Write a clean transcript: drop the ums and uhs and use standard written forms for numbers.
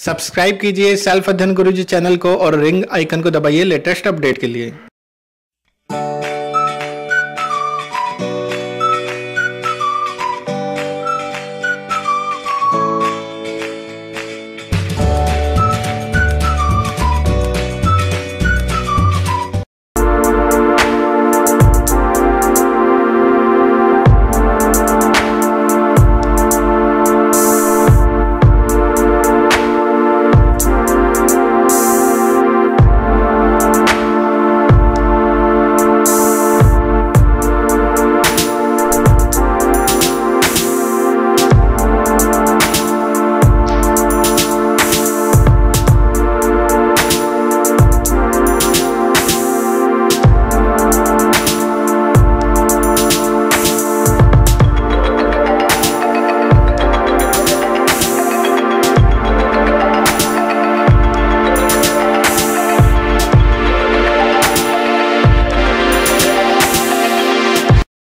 Subscribe कीजिए self अध्ययन गुरुजी channel को और रिंग आइकन को दबाइए लेटेस्ट अपडेट के लिए।